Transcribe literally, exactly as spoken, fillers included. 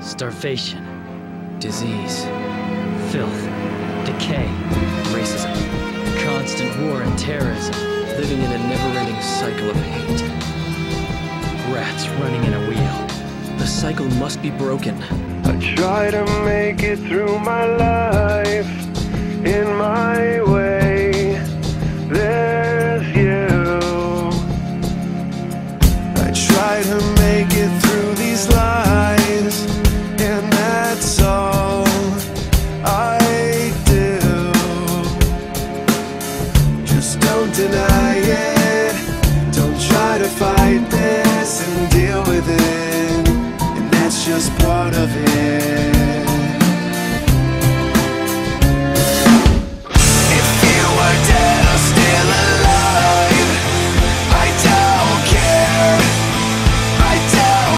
starvation, disease, filth, decay, racism, constant war and terrorism, living in a never-ending cycle of hate. Rats running in a wheel. The cycle must be broken. I try to make it through my life in my way. There's you. I try to make it through these lies, and that's all I do. Just don't deny it. Don't try to fight this and deal with it. And that's just part of it.